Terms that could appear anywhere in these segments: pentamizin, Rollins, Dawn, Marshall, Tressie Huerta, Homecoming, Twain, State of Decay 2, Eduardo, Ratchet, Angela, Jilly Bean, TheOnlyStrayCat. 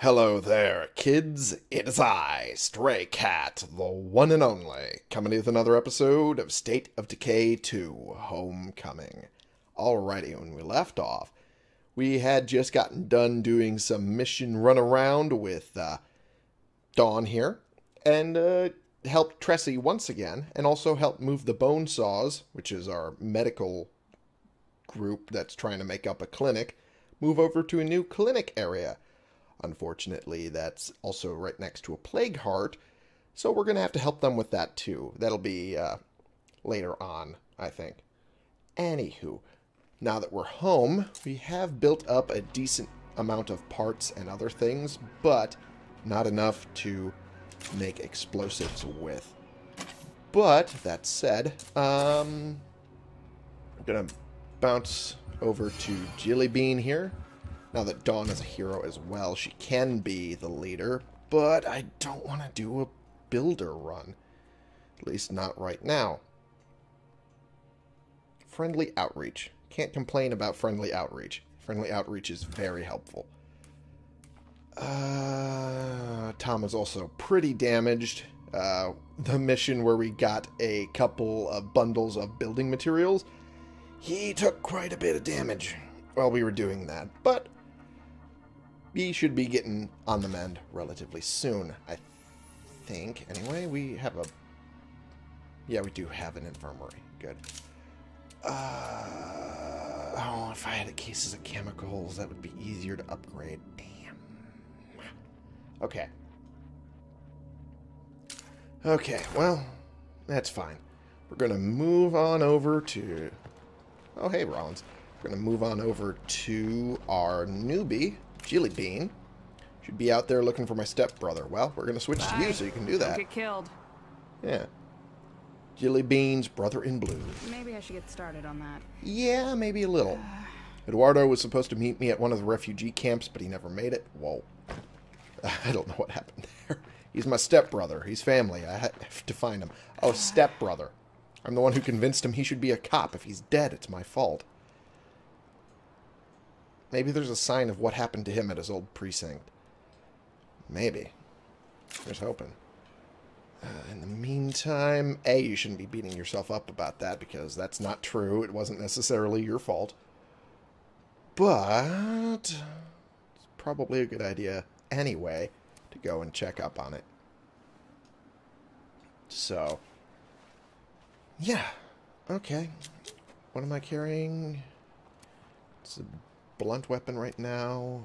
Hello there, kids. It is I, Stray Cat, the one and only, coming with another episode of State of Decay 2, Homecoming. Alrighty, when we left off, we had just gotten done doing some mission runaround with Dawn here, and helped Tressie once again, and also helped move the bone saws, which is our medical group that's trying to make up a clinic, move over to a new clinic area. Unfortunately, that's also right next to a plague heart, so we're going to have to help them with that too. That'll be later on, I think. Anywho, now that we're home, we have built up a decent amount of parts and other things, but not enough to make explosives with. But, that said, I'm going to bounce over to Jilly Bean here. Now that Dawn is a hero as well, she can be the leader, but I don't want to do a builder run. At least not right now. Friendly outreach. Can't complain about friendly outreach. Friendly outreach is very helpful. Tom is also pretty damaged. The mission where we got a couple of bundles of building materials, he took quite a bit of damage while we were doing that, but we should be getting on the mend relatively soon, I think. Anyway, we have a... yeah, we do have an infirmary. Good. Oh, if I had cases of chemicals, that would be easier to upgrade. Damn. Okay. Okay, well, that's fine. We're going to move on over to... oh, hey, Rollins. We're going to move on over to our newbie, Jilly Bean. Should be out there looking for my stepbrother. Well, we're going to switch to you so you can do that. Don't get killed. Yeah. Jilly Bean's brother in blue. Maybe I should get started on that. Yeah, maybe a little. Eduardo was supposed to meet me at one of the refugee camps, but he never made it. Whoa. I don't know what happened there. He's my stepbrother. He's family. I have to find him. Oh, stepbrother. I'm the one who convinced him he should be a cop. If he's dead, it's my fault. Maybe there's a sign of what happened to him at his old precinct. Maybe. Just hoping. In the meantime, A, you shouldn't be beating yourself up about that, because that's not true. It wasn't necessarily your fault. But it's probably a good idea anyway to go and check up on it. So, yeah. Okay. What am I carrying? It's a blunt weapon right now.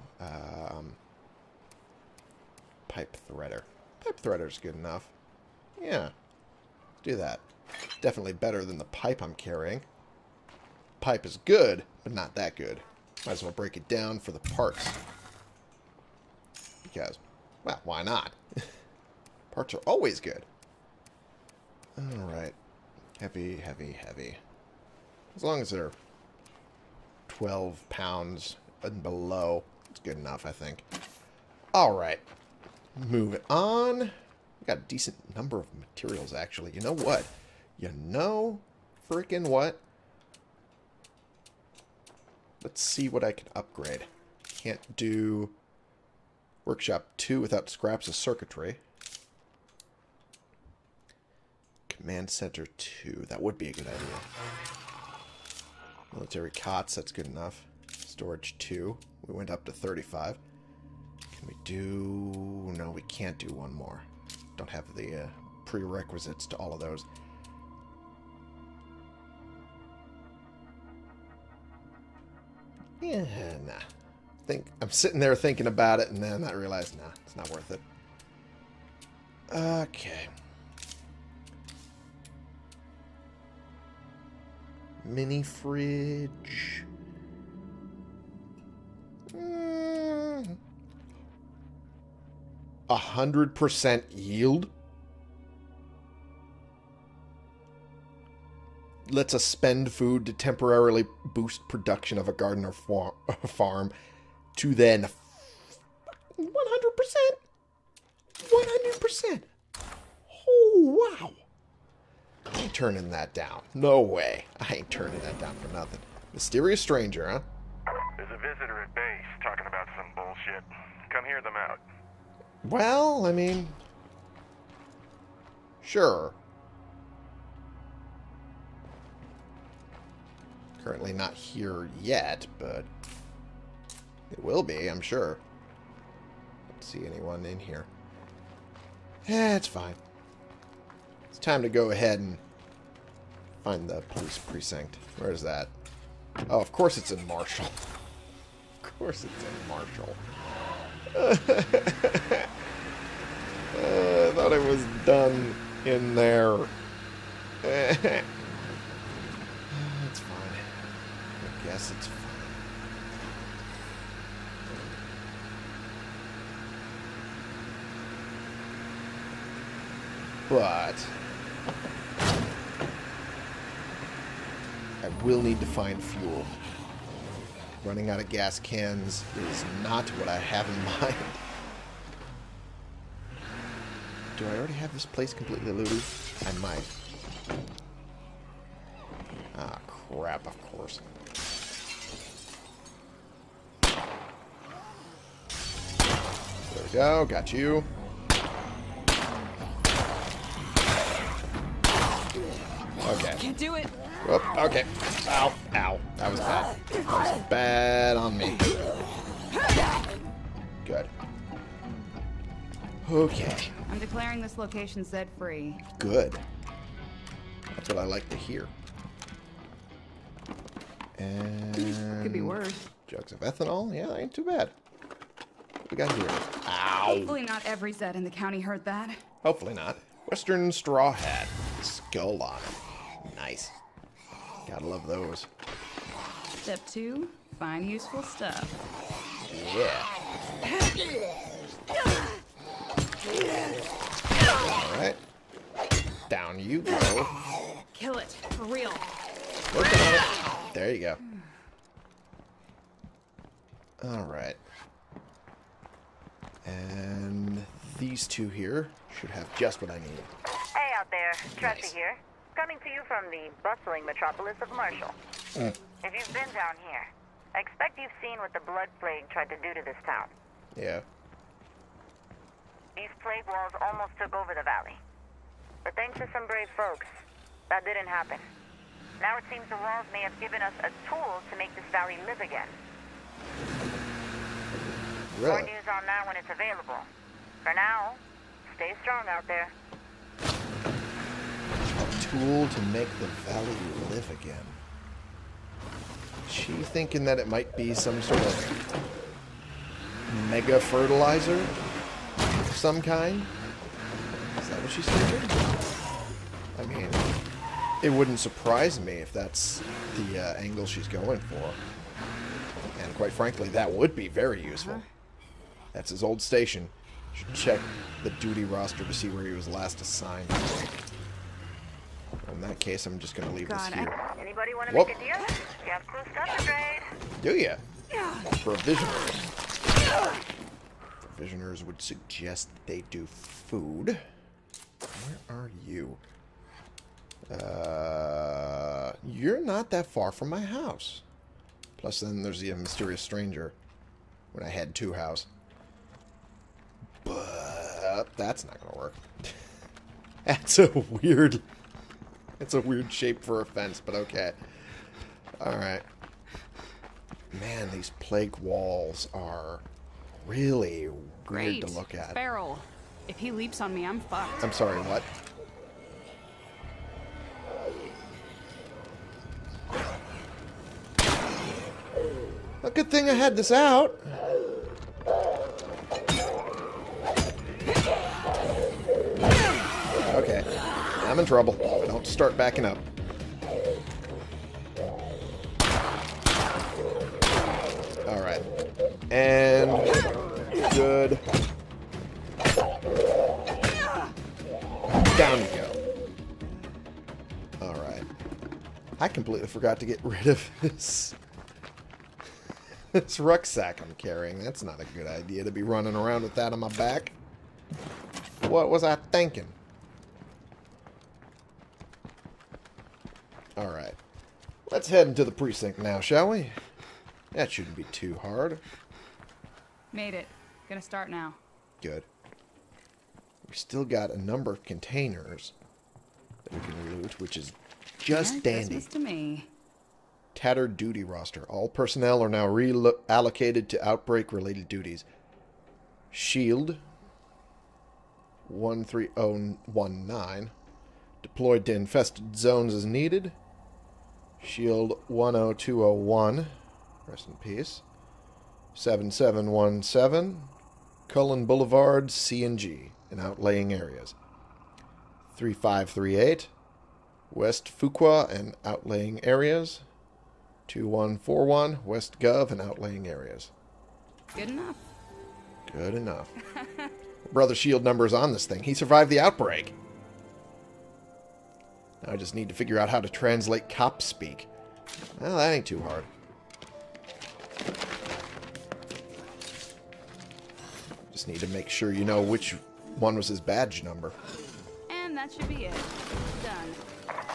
Pipe threader. Pipe threader's good enough. Yeah. Do that. Definitely better than the pipe I'm carrying. Pipe is good, but not that good. Might as well break it down for the parts. Because, well, why not? Parts are always good. Alright. Heavy, heavy, heavy. As long as they're 12 pounds and below. It's good enough, I think. Alright. Move it on. We got a decent number of materials, actually. You know what? You know freaking what? Let's see what I can upgrade. Can't do Workshop 2 without scraps of circuitry. Command Center 2. That would be a good idea. Military cots, that's good enough. Storage 2. We went up to 35. Can we do... no, we can't do one more. Don't have the prerequisites to all of those. Yeah, nah. I'm sitting there thinking about it, and then I realize, nah, it's not worth it. Okay. Mini fridge. Mm. 100% yield? Let's suspend food to temporarily boost production of a garden or farm to then 100%? 100%? Oh, wow. I ain't turning that down. No way. I ain't turning that down for nothing. Mysterious stranger, huh? There's a visitor at base talking about some bullshit. Come hear them out. Well, I mean... Sure. Currently not here yet, but... It will be, I'm sure. Don't see anyone in here. Eh, it's fine. It's time to go ahead and find the police precinct. Where is that? Oh, of course it's in Marshall. Of course it's in Marshall. I thought it was done in there. It's fine. I guess it's fine. But I will need to find fuel. Running out of gas cans is not what I have in mind. Do I already have this place completely looted? I might. Ah, crap, of course. There we go, got you. Okay. Can't do it. Whoop, okay. Ow, ow. That was bad. That was bad on me. Good. Okay. I'm declaring this location Z-free. Good. That's what I like to hear. And... Could be worse. Jugs of ethanol? Yeah, that ain't too bad. What we got here? Ow. Hopefully not every Zed in the county heard that. Hopefully not. Western straw hat. Skull on it. Nice. Gotta love those. Step 2, find useful stuff. Yeah. Alright. Down you go. Kill it. For real. Working on it. There you go. Alright. And these two here should have just what I need. Out there, Tressie here, coming to you from the bustling metropolis of Marshall. If you've been down here, I expect you've seen what the blood plague tried to do to this town. Yeah. These plague walls almost took over the valley. But thanks to some brave folks, that didn't happen. Now it seems the walls may have given us a tool to make this valley live again. Really? More news on that when it's available. For now, stay strong out there. Tool to make the valley live again. She thinking that it might be some sort of mega fertilizer of some kind? Is that what she's thinking? I mean, it wouldn't surprise me if that's the angle she's going for. And quite frankly, that would be very useful. That's his old station. Should check the duty roster to see where he was last assigned. In that case, I'm just going to leave this here. Anybody want to make a deal? You have cool stuff to trade. Do ya? Provisioners. Provisioners would suggest that they do food. Where are you? You're not that far from my house. Plus, then there's the mysterious stranger when I had two houses. But that's not going to work. That's a weird... It's a weird shape for a fence, but okay. Alright. Man, these plague walls are really weird to look at. Feral. If he leaps on me, I'm fucked. I'm sorry, what? Well, good thing I had this out. Okay. I'm in trouble. Don't start backing up. Alright. And good. Down you go. Alright. I completely forgot to get rid of this rucksack I'm carrying. That's not a good idea to be running around with that on my back. What was I thinking? Alright, let's head into the precinct now, shall we? That shouldn't be too hard. Made it. Gonna start now. Good. We still got a number of containers that we can loot, which is just dandy. Christmas to me. Tattered duty roster. All personnel are now reallocated to outbreak-related duties. Shield 13019. Deployed to infested zones as needed. Shield 10201. Rest in peace. 7717. Cullen Boulevard, C&G, in outlaying areas. 3538. West Fuqua and outlaying areas. 2141. West Gov and outlaying areas. Good enough. Good enough. Brother Shield number is on this thing. He survived the outbreak. Now I just need to figure out how to translate cop speak. Well, that ain't too hard. Just need to make sure you know which one was his badge number. And that should be it. Done.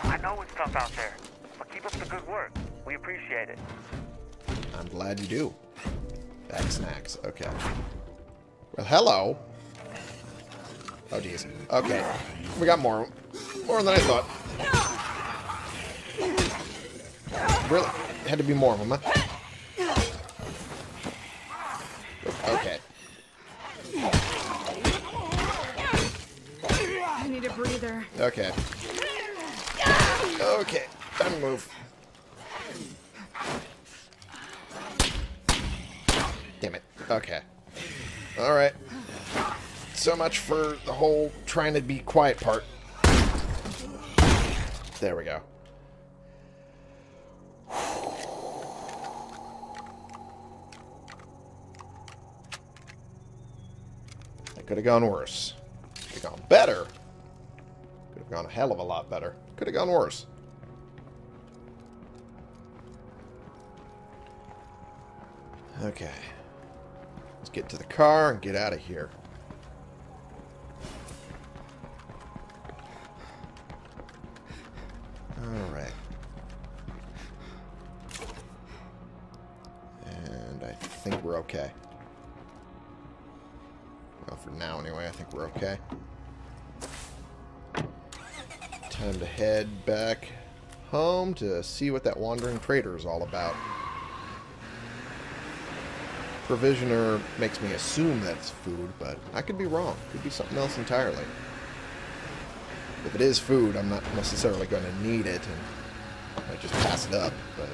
I know it's tough out there, but keep up the good work. We appreciate it. I'm glad you do. Bag snacks. Okay. Well, hello. Oh, geez. Okay. We got more. More than I thought. Really? It had to be more of them, huh? Okay. I need a breather. Okay. Okay. Time to move. Damn it. Okay. Alright. So much for the whole trying to be quiet part. There we go. That could have gone worse. Could have gone better. Could have gone a hell of a lot better. Could have gone worse. Okay. Let's get to the car and get out of here. Alright. And I think we're okay. Well, for now anyway, I think we're okay. Time to head back home to see what that wandering trader is all about. Provisioner makes me assume that's food, but I could be wrong. Could be something else entirely. If it is food, I'm not necessarily going to need it, and I just pass it up, but...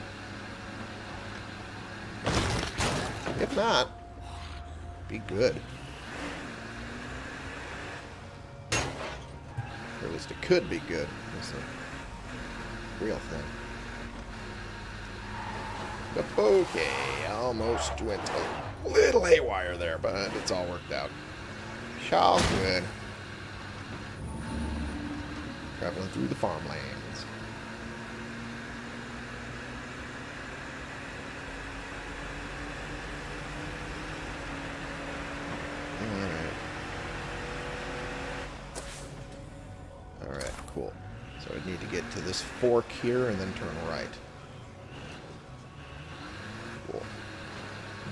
if not, be good. Or at least it could be good. That's a real thing. But okay, almost went a little haywire there, but it's all worked out. It's all good. Traveling through the farmlands. Alright. Alright, cool. So I need to get to this fork here and then turn right. Cool.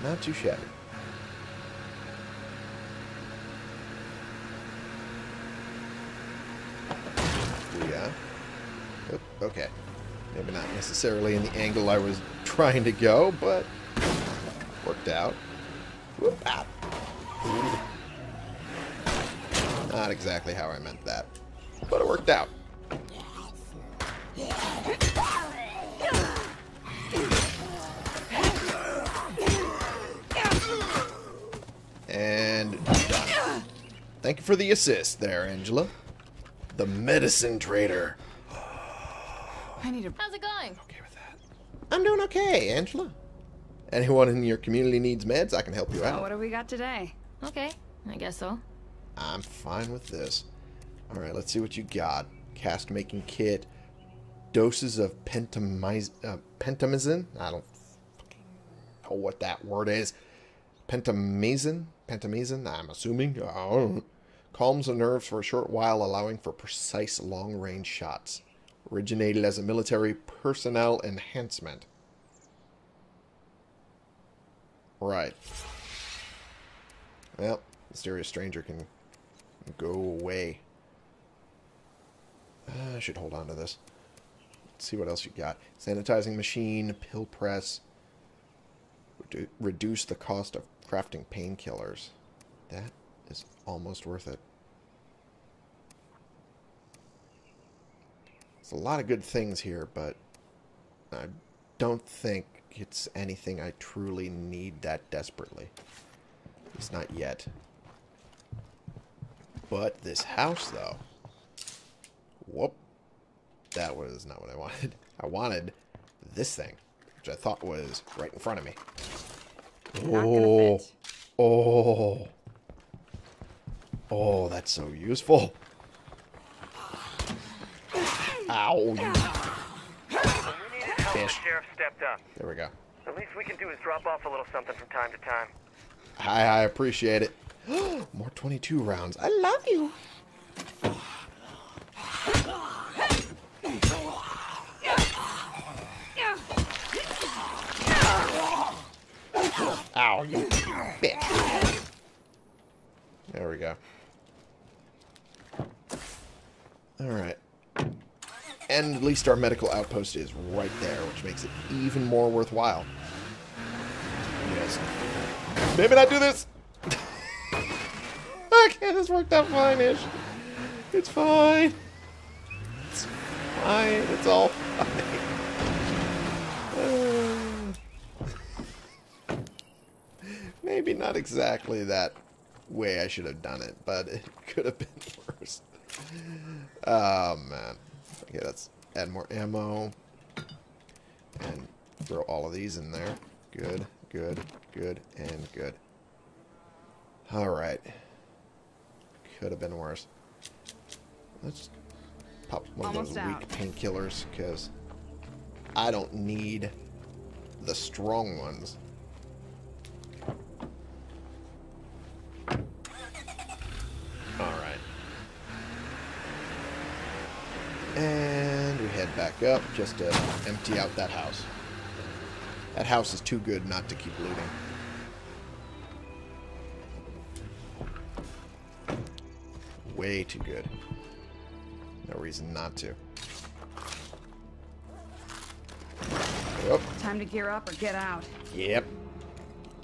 Not too shabby. Okay, maybe not necessarily in the angle I was trying to go, but worked out. Whoop, ah. Not exactly how I meant that, but it worked out. And done. Thank you for the assist there, Angela. The medicine trader. I need a... How's it going? Okay with that. I'm doing okay, Angela. Anyone in your community needs meds, I can help you out. What do we got today? Okay, I guess so. I'm fine with this. Alright, let's see what you got. Cast making kit. Doses of pentamizin. I don't fucking know what that word is. Pentamizin? Pentamizin, I'm assuming. Oh. Calms the nerves for a short while, allowing for precise long-range shots. Originated as a military personnel enhancement. Right. Well, mysterious stranger can go away. I should hold on to this. Let's see what else you got. Sanitizing machine, pill press. Reduce the cost of crafting painkillers. That is almost worth it. There's a lot of good things here, but I don't think it's anything I truly need that desperately. At least not yet. But this house, though. Whoop. That was not what I wanted. I wanted this thing, which I thought was right in front of me. Oh. Oh. Oh, that's so useful. Ow. Fish. There we go. The least we can do is drop off a little something from time to time. I appreciate it. More 22 rounds. I love you. Ow, you bitch. There we go. Alright. And at least our medical outpost is right there, which makes it even more worthwhile. Yes. Maybe not do this! Okay, this worked out fine-ish. It's fine. It's fine. It's all fine. Maybe not exactly that way I should have done it, but it could have been worse. Oh, man. Okay, let's add more ammo. And throw all of these in there. Good, good, good, and good. Alright. Could have been worse. Let's pop one of those weak painkillers, because I don't need the strong ones. And we head back up just to empty out that house. That house is too good not to keep looting. Way too good. No reason not to. Yep. Time to gear up or get out. Yep.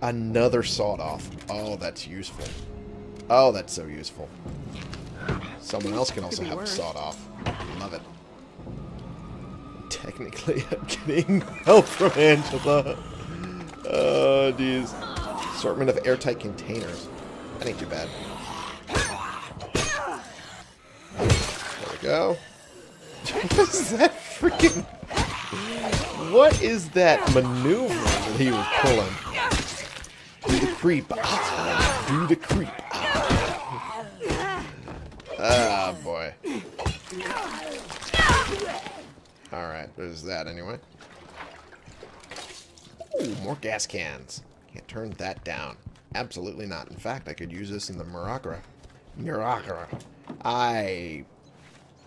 Another sawed-off. Oh, that's useful. Oh, that's so useful. Someone else can also have a sawed-off. Love it. Technically, I'm getting help from Angela. Oh, geez. Assortment of airtight containers. That ain't too bad. There we go. What is that freaking... What is that maneuver that he was pulling? Do the creep. Do the creep. Ah, oh, boy. Alright, there's that anyway. Ooh, more gas cans. Can't turn that down. Absolutely not. In fact, I could use this in the Miragara. I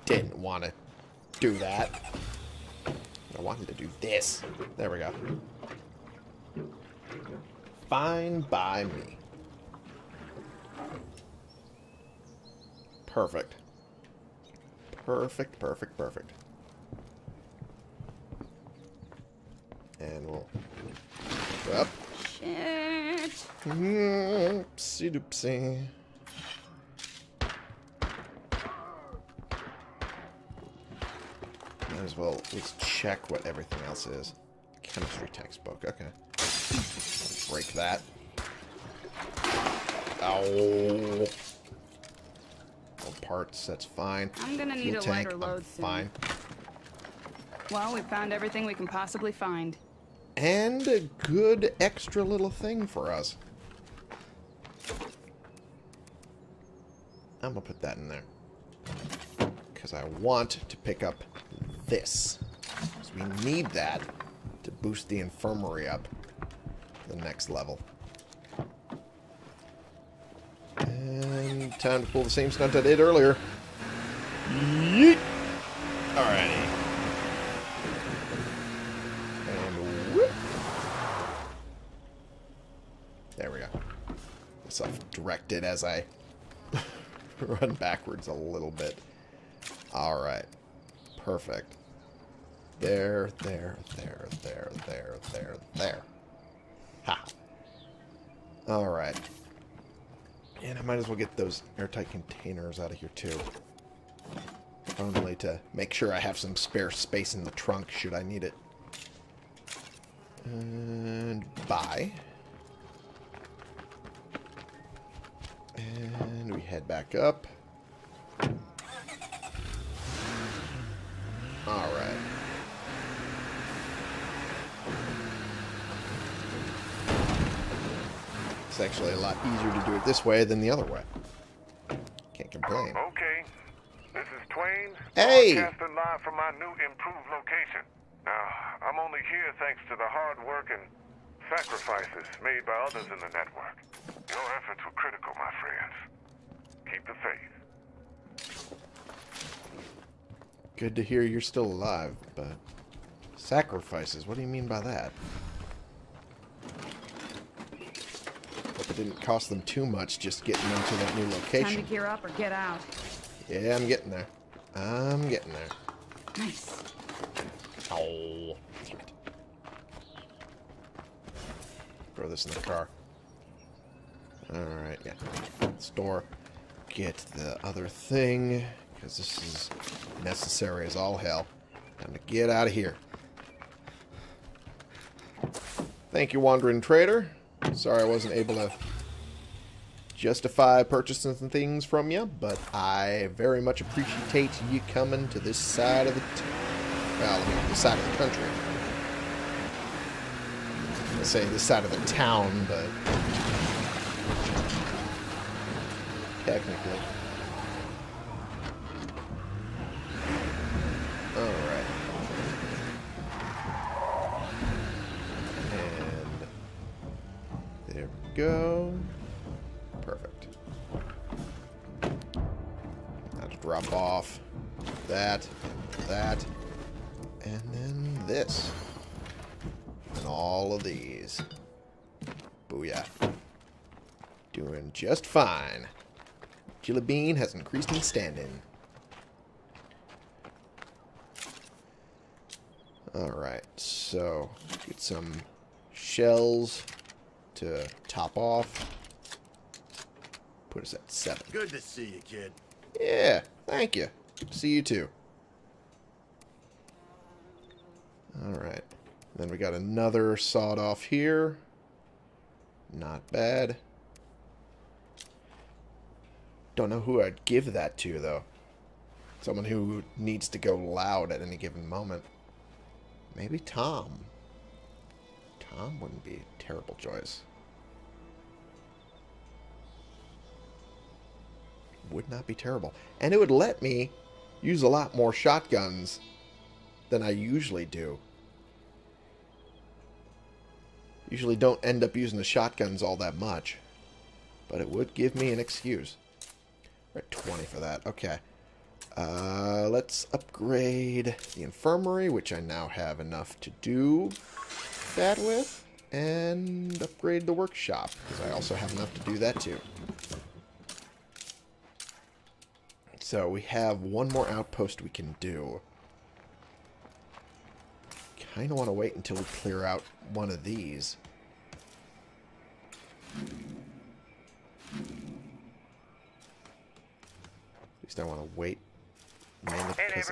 didn't want to do that. I wanted to do this. There we go. Fine by me. Perfect. Perfect, perfect, perfect. And we'll go up. Shit. Oopsie doopsie. Might as well at least check what everything else is. Chemistry textbook, okay. Let's break that. Ow. All parts, that's fine. I'm gonna need a lighter load soon. Fine. Well, we found everything we can possibly find. And a good extra little thing for us. I'm gonna put that in there. Because I want to pick up this. Because we need that to boost the infirmary up to the next level. And time to pull the same stunt I did earlier. Yeet! Alrighty. And whoop! There we go. Let's direct it as I run backwards a little bit. All right. Perfect. There. Ha. All right. And I might as well get those airtight containers out of here, too. Only to make sure I have some spare space in the trunk should I need it. And buy. And we head back up. Alright. It's actually a lot easier to do it this way than the other way. Can't complain. Okay. This is Twain. Hey! Broadcasting live from my new improved location. Now, I'm only here thanks to the hard work and sacrifices made by others in the network. Your efforts were critical, my friends. Keep the faith. Good to hear you're still alive, but... Sacrifices, what do you mean by that? Hope it didn't cost them too much just getting into that new location. Time to gear up or get out. Yeah, I'm getting there. I'm getting there. Nice. Oh, damn it. Throw this in the car. Alright, yeah. Store. Get the other thing, because this is necessary as all hell. Time to get out of here. Thank you, Wandering Trader. Sorry I wasn't able to justify purchasing some things from you, but I very much appreciate you coming to this side of the... Well, I mean, this side of the country. I say this side of the town, but... Technically. Alright. And... There we go. Perfect. Now to drop off that, that, and then this. And all of these. Booyah. Doing just fine. Jilly Bean has increased in standing. Alright, so get some shells to top off. Put us at 7. Good to see you, kid. Yeah, thank you. See you too. Alright. Then we got another sawed off here. Not bad. Don't know who I'd give that to, though. Someone who needs to go loud at any given moment. Maybe Tom. Tom wouldn't be a terrible choice. Would not be terrible. And it would let me use a lot more shotguns than I usually do. Usually don't end up using the shotguns all that much. But it would give me an excuse. We're at 20 for that. Okay. Let's upgrade the infirmary, which I now have enough to do that with. And upgrade the workshop, because I also have enough to do that too. So we have one more outpost we can do. Kind of want to wait until we clear out one of these. I want to wait. Hey neighbors,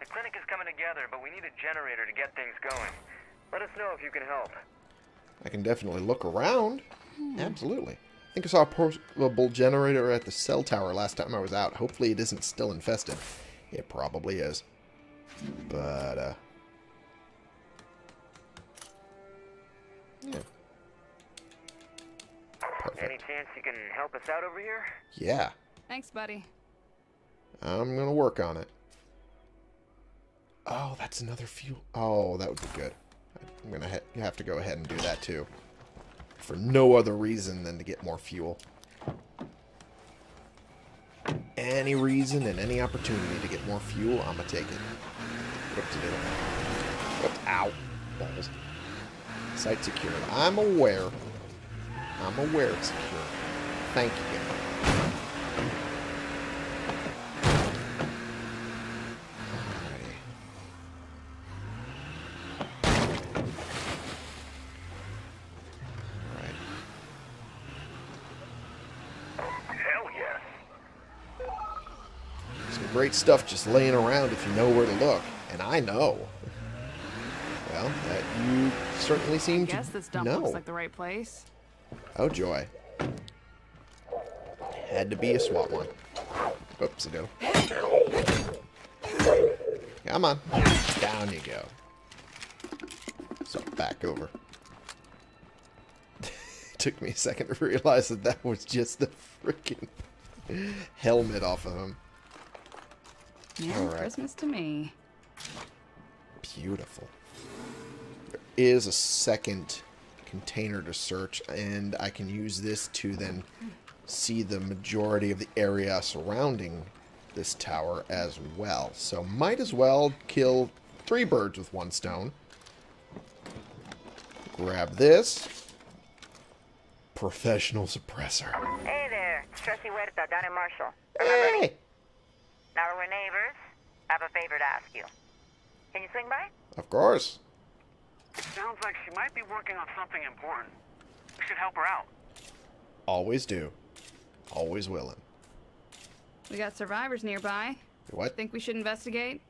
the clinic is coming together, but we need a generator to get things going. Let us know if you can help. I can definitely look around. Absolutely. I think I saw a portable generator at the cell tower last time I was out. Hopefully it isn't still infested. It probably is. But, yeah. Perfect. Any chance you can help us out over here? Yeah. Thanks, buddy. I'm going to work on it. Oh, that's another fuel. Oh, that would be good. I'm going to have to go ahead and do that too. For no other reason than to get more fuel. Any reason and any opportunity to get more fuel, I'm going to take it. Whoop-de-doo. Ow. Balls. Site secured. I'm aware. I'm aware it's secure. Thank you. Great stuff just laying around if you know where to look. And I know. Well, that you certainly seem to know. I guess this dump looks like the right place. Oh, joy. Had to be a SWAT one. Oopsie-do. Come on. Down you go. So, back over. Took me a second to realize that that was just the freaking helmet off of him. Merry Christmas to me. Beautiful. There is a second container to search, and I can use this to then see the majority of the area surrounding this tower as well. So might as well kill three birds with one stone. Grab this. Professional suppressor. Hey there, Tressie Huerta, down in Marshall. Remember me? Now we're neighbors. I have a favor to ask you. Can you swing by? Of course. It sounds like she might be working on something important. We should help her out. Always do. Always willing. We got survivors nearby. What? Think we should investigate?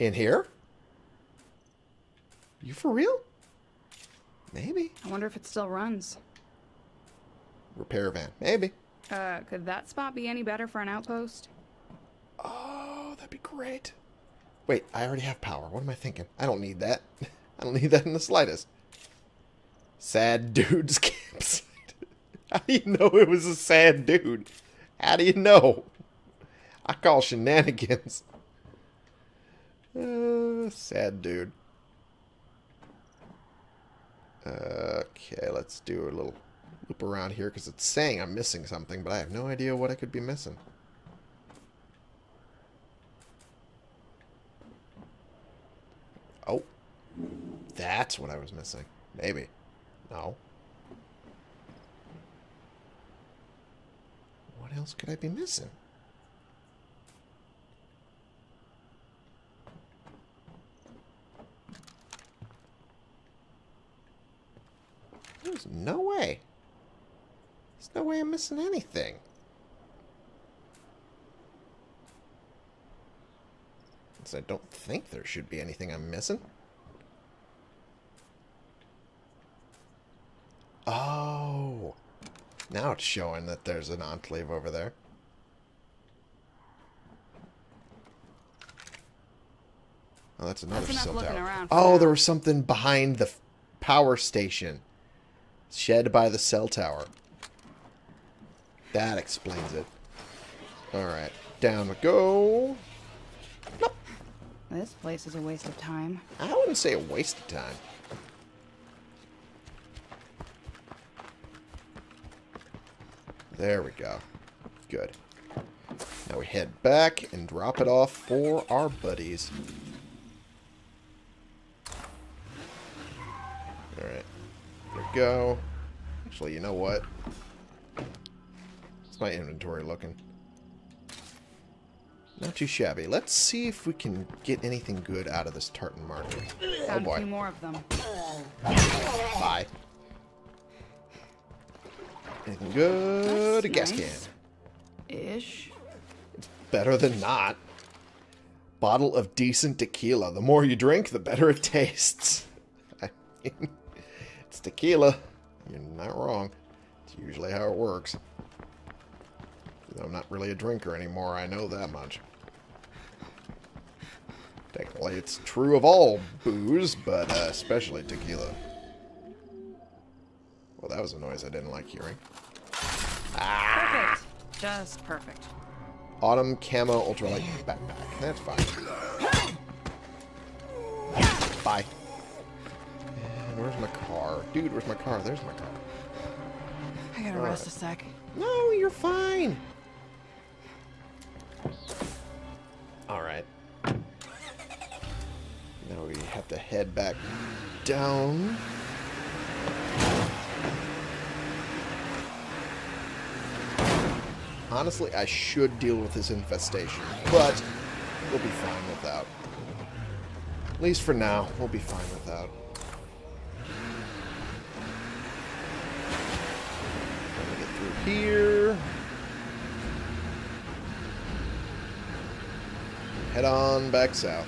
In here? You for real? Maybe. I wonder if it still runs. Repair van. Maybe. Could that spot be any better for an outpost? Oh, that'd be great. Wait, I already have power. What am I thinking? I don't need that. I don't need that in the slightest. Sad dude's campsite. How do you know it was a sad dude? How do you know? I call shenanigans. Sad dude. Okay, let's do a little loop around here because it's saying I'm missing something, but I have no idea what I could be missing. Oh, that's what I was missing. Maybe. No. What else could I be missing? There's no way. There's no way I'm missing anything. So I don't think there should be anything I'm missing. Oh. Now it's showing that there's an enclave over there. Oh, that's another cell tower. Oh, there was something behind the power station. Shed by the cell tower. That explains it. Alright, down we go. Nope. This place is a waste of time. I wouldn't say a waste of time. There we go. Good. Now we head back and drop it off for our buddies. Alright. There we go. Actually, you know what? My inventory looking not too shabby. Let's see if we can get anything good out of this tartan market. Found a few more of them. Bye. Anything good? That's a gas can. Ish. It's better than not. Bottle of decent tequila. The more you drink, the better it tastes. I mean, it's tequila. You're not wrong. It's usually how it works. I'm not really a drinker anymore, I know that much. Technically, it's true of all booze, but especially tequila. Well, that was a noise I didn't like hearing. Ah! Perfect. Just perfect. Autumn camo ultralight backpack. That's fine. Bye. And where's my car? Dude, where's my car? There's my car. I gotta rest a sec. No, you're fine. Alright. Now we have to head back down. Honestly, I should deal with this infestation, but we'll be fine without. At least for now, we'll be fine without. Gonna get through here. Head on back south.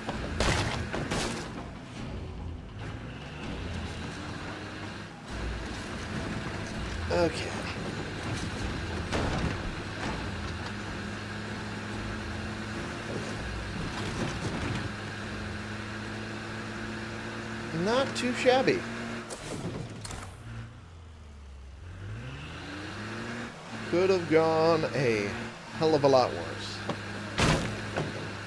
Okay. Not too shabby. Could have gone a hell of a lot worse.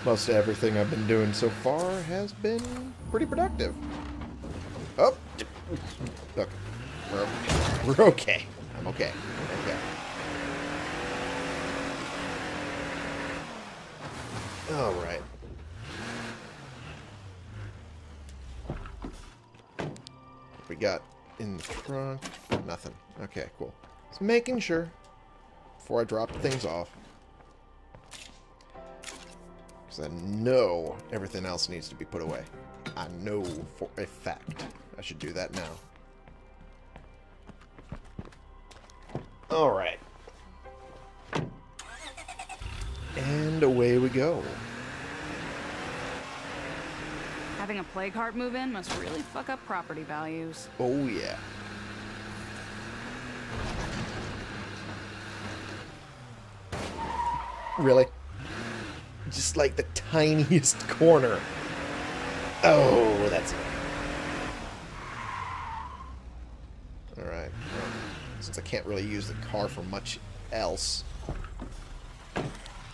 Most everything I've been doing so far has been pretty productive. Oh, look, we're okay. I'm okay. Okay. All right. We got in the trunk. Nothing. Okay, cool. Just making sure before I drop things off, because I know everything else needs to be put away. I know for a fact I should do that now. All right, and away we go. Having a plague heart move in must really fuck up property values. Oh, yeah. Really? Just like the tiniest corner. Oh, that's it. Alright. Well, since I can't really use the car for much else.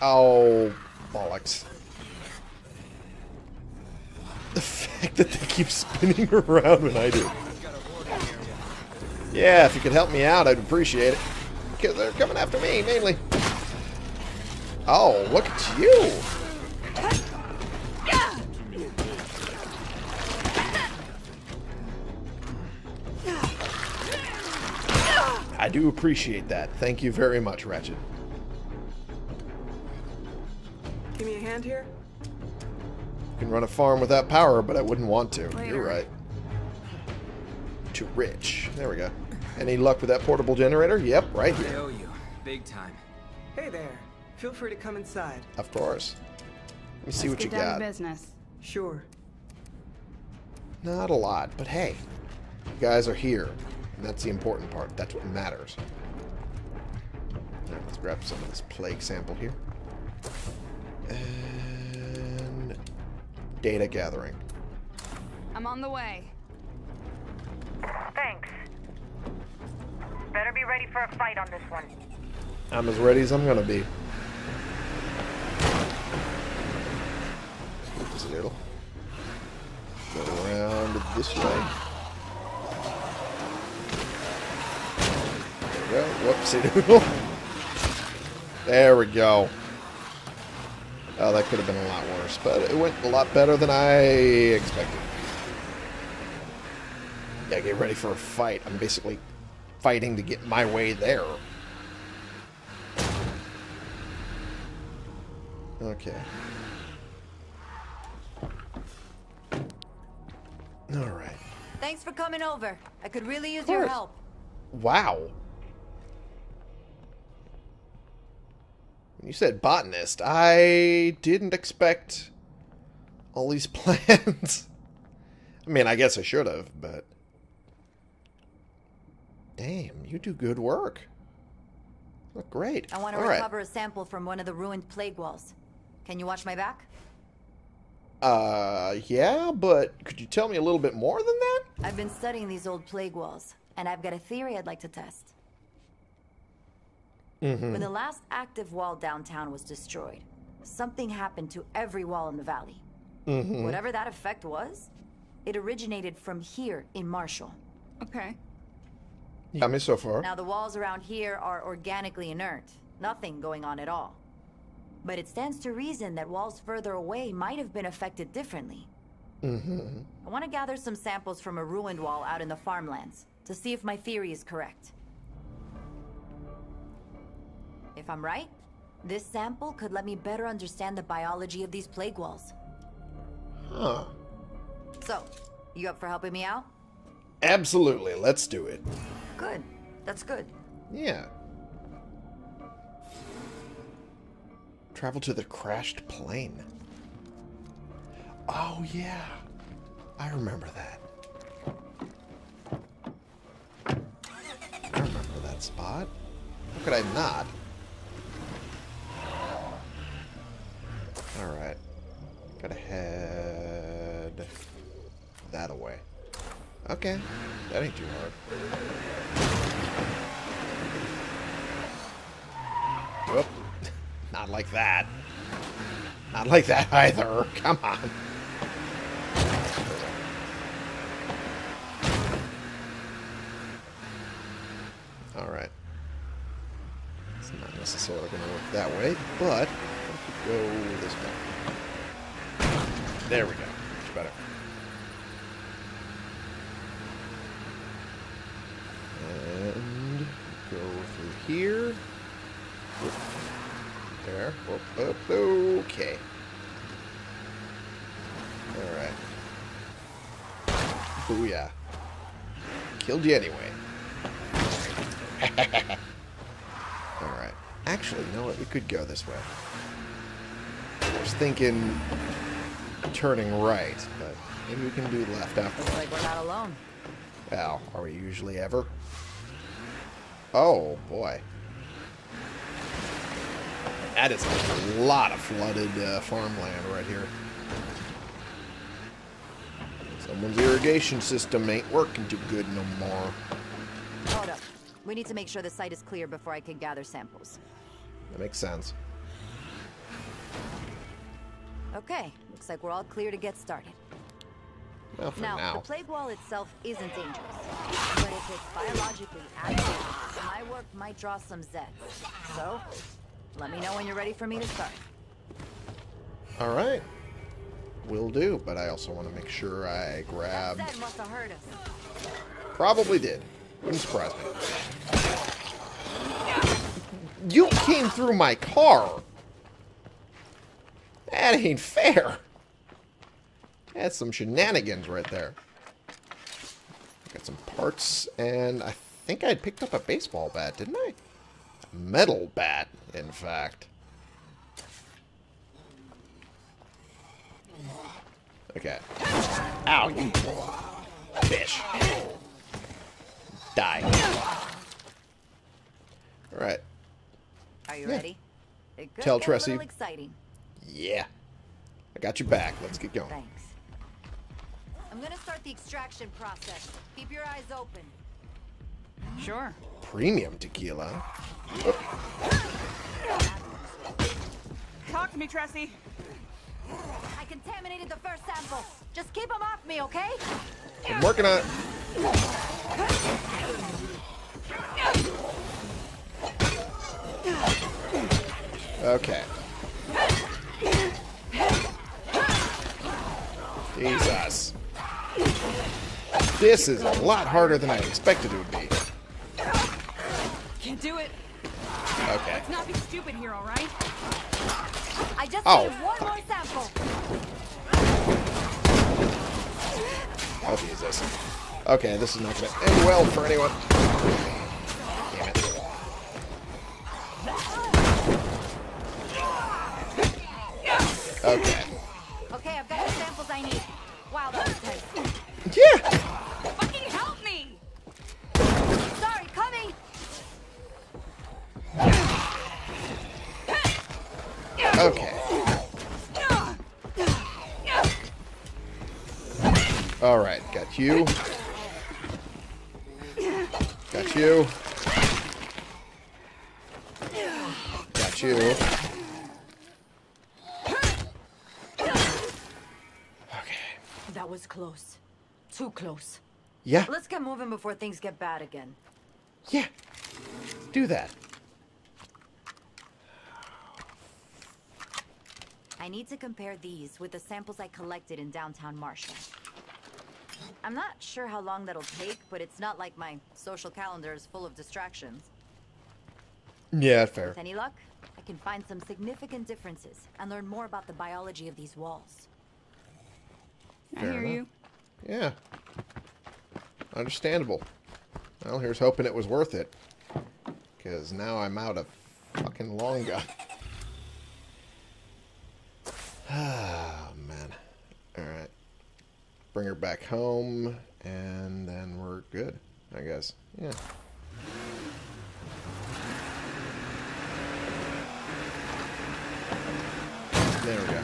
Oh, bollocks. The fact that they keep spinning around when I do. Yeah, if you could help me out, I'd appreciate it. Because they're coming after me, mainly. Oh, look at you! I do appreciate that. Thank you very much, Ratchet. Give me a hand here. Can run a farm without power, but I wouldn't want to. Later. You're right. Too rich. There we go. Any luck with that portable generator? Yep, right here. I owe you. Big time. Hey there. Feel free to come inside. Of course. Let me see what you got. Let's get down to business. Sure. Not a lot, but hey, you guys are here, and that's the important part. That's what matters. All right, let's grab some of this plague sample here. Data gathering. I'm on the way. Thanks. Better be ready for a fight on this one. I'm as ready as I'm gonna be. Just a little. Go around this way. There we go. Whoopsie doodle. There we go. Oh, that could have been a lot worse, but it went a lot better than I expected. Yeah, get ready for a fight. I'm basically fighting to get my way there. Okay. All right. Thanks for coming over. I could really use your help. Wow. You said botanist. I didn't expect all these plants. I mean, I guess I should have, but... Damn, you do good work. Look great. I want to recover a sample from one of the ruined plague walls. Can you watch my back? Yeah, but could you tell me a little bit more than that? I've been studying these old plague walls, and I've got a theory I'd like to test. Mm-hmm. When the last active wall downtown was destroyed, something happened to every wall in the valley. Mm-hmm. Whatever that effect was, it originated from here in Marshall. Okay. Yeah, I mean, so far. Now, the walls around here are organically inert. Nothing going on at all. But it stands to reason that walls further away might have been affected differently. Mm-hmm. I want to gather some samples from a ruined wall out in the farmlands to see if my theory is correct. If I'm right, This sample could let me better understand the biology of these plague walls. Huh. So, you up for helping me out? Absolutely. Let's do it. Good. That's good. Yeah. Travel to the crashed plane. Oh, yeah. I remember that. I remember that spot. How could I not? Alright. Gotta head that away. Okay. That ain't too hard. Whoop. Not like that. Not like that either. Come on. Alright. It's not necessarily going to work that way, but I could go this way. There we go. Much better. And go through here. There. Okay. Alright. Booyah. Killed you anyway. Alright. Actually, no, it could go this way. I was thinking turning right, but maybe we can do left after. Looks like we're not alone. Well, are we usually ever? Oh, boy. That is a lot of flooded farmland right here. Someone's irrigation system ain't working too good no more. Hold up. We need to make sure the site is clear before I can gather samples. That makes sense. Okay, looks like we're all clear to get started. Well, for now, the plague wall itself isn't dangerous, but if it's biologically active, my work might draw some zeds. So, let me know when you're ready for me to start. All right, will do. But I also want to make sure I grab. That Zed must have hurt us. Probably did. Wouldn't surprise me. You came through my car. That ain't fair. That's some shenanigans right there. Got some parts, and I think I picked up a baseball bat, didn't I? A metal bat, in fact. Okay. Ow, you bitch. Die. Alright. Are you ready? It could get a little exciting. Yeah. I got you back. Let's get going. Thanks. I'm going to start the extraction process. Keep your eyes open. Sure. Premium tequila. Talk to me, Tressie. I contaminated the first sample. Just keep them off me, okay? I'm working on it. Okay. Jesus. This is a lot harder than I expected it would be. Can't do it. Okay. Let's not be stupid here, all right? I just need one more sample. Oh, Jesus. Okay, this is not going to end well for anyone. Damn it. Okay. Okay, I've got the samples I need. Wow, that was tight. Yeah! Fucking help me! Sorry, coming! Okay. Alright, got you. Got you. Got you. Okay. That was close. Too close. Yeah. Let's get moving before things get bad again. Yeah. Do that. I need to compare these with the samples I collected in downtown Marshall. I'm not sure how long that'll take, but it's not like my social calendar is full of distractions. Yeah, fair. With any luck, I I can find some significant differences and learn more about the biology of these walls. Fair enough. I hear you. Yeah. Understandable. Well, here's hoping it was worth it. Because now I'm out of fucking long gun. Ah, man. Alright. Bring her back home, and then we're good, I guess. Yeah. There we go.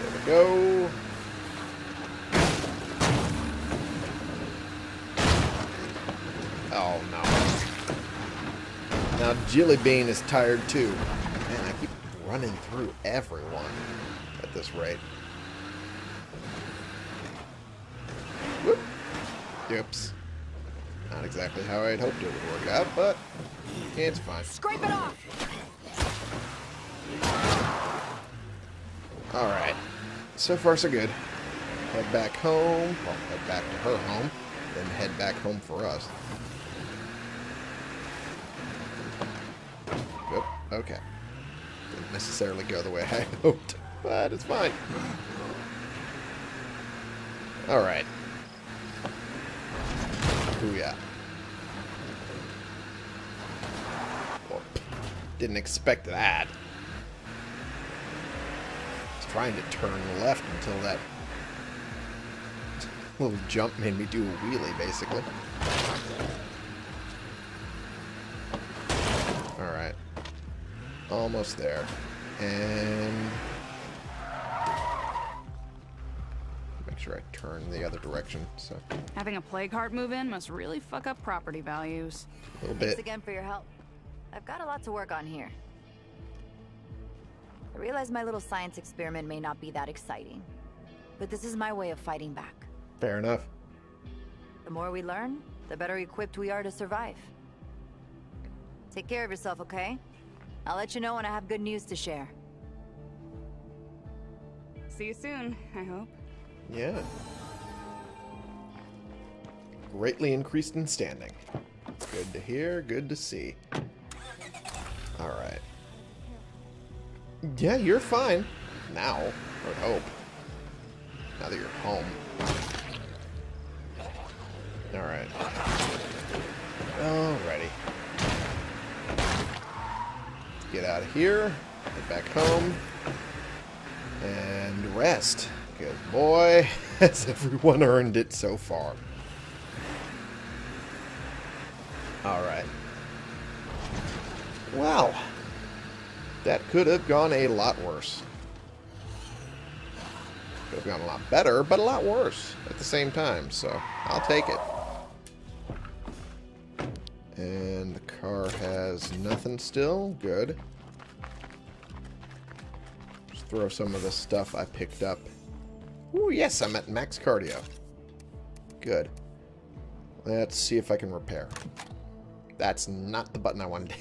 There we go. Oh, no. Now, Jilly Bean is tired, too. Man, I keep running through everyone at this rate. Whoop. Oops. Not exactly how I'd hoped it would work out, but it's fine. Scrape it off! Alright. So far, so good. Head back home. Well, head back to her home. Then head back home for us. Okay. Didn't necessarily go the way I hoped, but it's fine. Alright. Booyah. Whoop. Didn't expect that. I was trying to turn left until that little jump made me do a wheelie, basically. Alright. Almost there. And make sure I turn the other direction. So having a plague heart move in must really fuck up property values. A little bit. Thanks again for your help. I've got a lot to work on here. I realize my little science experiment may not be that exciting, but this is my way of fighting back. Fair enough. The more we learn, the better equipped we are to survive. Take care of yourself, okay? I'll let you know when I have good news to share. See you soon, I hope. Yeah. Greatly increased in standing. Good to hear, good to see. Alright. Yeah, you're fine. Now, I would hope. Now that you're home. Alright. Alrighty. Get out of here, get back home, and rest. Good boy, has everyone earned it so far. Alright. Wow. That could have gone a lot worse. Could have gone a lot better, but a lot worse at the same time, so I'll take it. And the car has nothing still. Good. Just throw some of the stuff I picked up. Ooh, yes, I'm at max cardio. Good. Let's see if I can repair. That's not the button I wanted.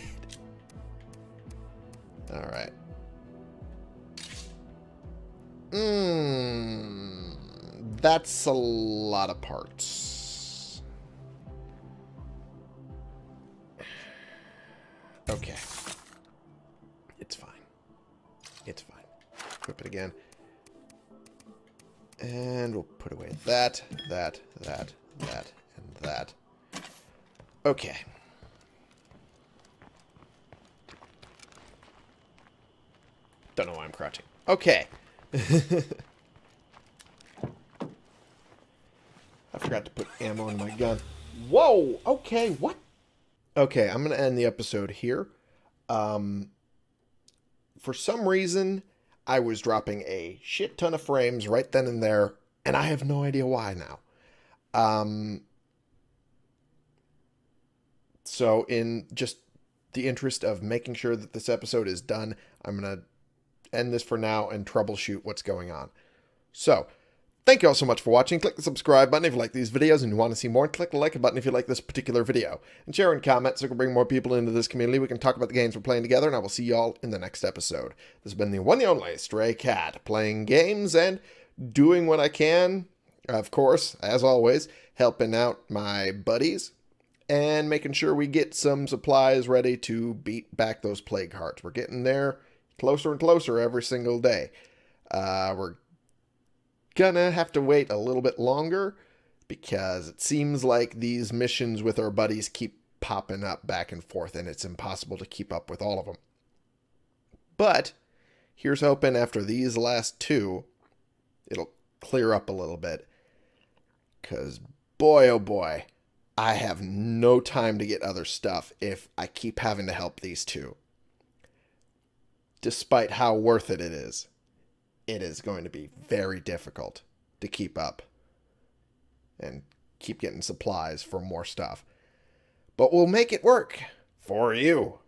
Alright. That's a lot of parts. Okay. It's fine. It's fine. Equip it again. And we'll put away that, and that. Okay. Don't know why I'm crouching. Okay. I forgot to put ammo in my gun. Whoa! Okay, what? Okay, I'm going to end the episode here. For some reason, I was dropping a shit ton of frames right then and there, and I have no idea why now. So in just the interest of making sure that this episode is done, I'm going to end this for now and troubleshoot what's going on. So thank you all so much for watching. Click the subscribe button if you like these videos and you want to see more. Click the like button if you like this particular video. And share and comment so we can bring more people into this community. We can talk about the games we're playing together, and I will see you all in the next episode. This has been the one and only Stray Cat, playing games and doing what I can, of course, as always, helping out my buddies and making sure we get some supplies ready to beat back those plague hearts. We're getting there closer and closer every single day. We're gonna have to wait a little bit longer because it seems like these missions with our buddies keep popping up back and forth, and it's impossible to keep up with all of them. But here's hoping after these last two, it'll clear up a little bit. Because boy, oh boy, I have no time to get other stuff if I keep having to help these two. Despite how worth it is going to be very difficult to keep up and keep getting supplies for more stuff. But we'll make it work for you.